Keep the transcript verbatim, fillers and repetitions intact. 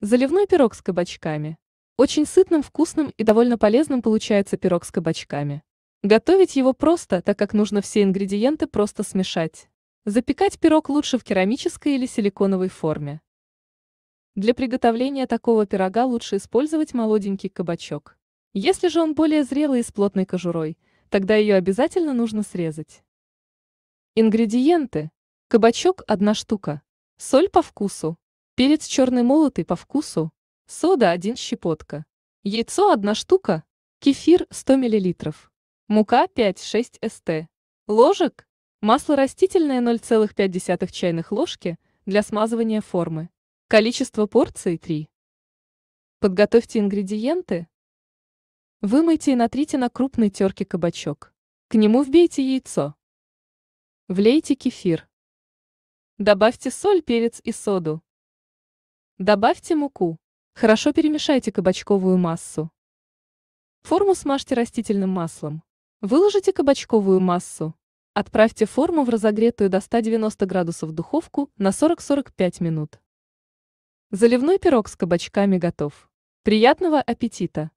Заливной пирог с кабачками. Очень сытным, вкусным и довольно полезным получается пирог с кабачками. Готовить его просто, так как нужно все ингредиенты просто смешать. Запекать пирог лучше в керамической или силиконовой форме. Для приготовления такого пирога лучше использовать молоденький кабачок. Если же он более зрелый и с плотной кожурой, тогда ее обязательно нужно срезать. Ингредиенты. Кабачок – одна штука. Соль по вкусу. Перец черный молотый по вкусу. Сода – одна щепотка. Яйцо – одна штука. Кефир – сто миллилитров. Мука – пять-шесть столовых ложек. Масло растительное ноль целых пять десятых чайных ложки для смазывания формы. Количество порций – три. Подготовьте ингредиенты. Вымойте и натрите на крупной терке кабачок. К нему вбейте яйцо. Влейте кефир. Добавьте соль, перец и соду. Добавьте муку. Хорошо перемешайте кабачковую массу. Форму смажьте растительным маслом. Выложите кабачковую массу. Отправьте форму в разогретую до ста девяноста градусов духовку на сорок-сорок пять минут. Заливной пирог с кабачками готов. Приятного аппетита!